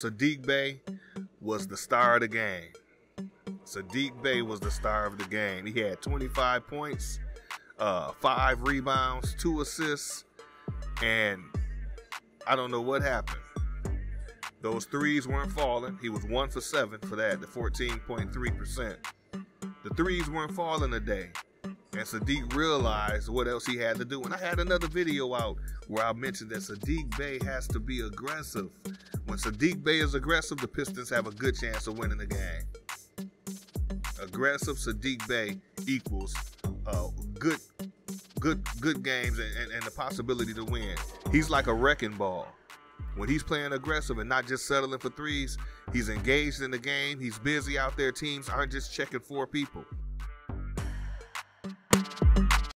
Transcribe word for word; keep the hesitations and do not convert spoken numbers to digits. Saddiq Bey was the star of the game. Saddiq Bey was the star of the game. He had twenty-five points, uh, five rebounds, two assists, and I don't know what happened. Those threes weren't falling. He was one for seven for that, the fourteen point three percent. The threes weren't falling today. And Saddiq realized what else he had to do. And I had another video out where I mentioned that Saddiq Bey has to be aggressive. When Saddiq Bey is aggressive, the Pistons have a good chance of winning the game. Aggressive Saddiq Bey equals uh, good, good, good games and, and, and the possibility to win. He's like a wrecking ball. When he's playing aggressive and not just settling for threes, he's engaged in the game. He's busy out there. Teams aren't just checking four people.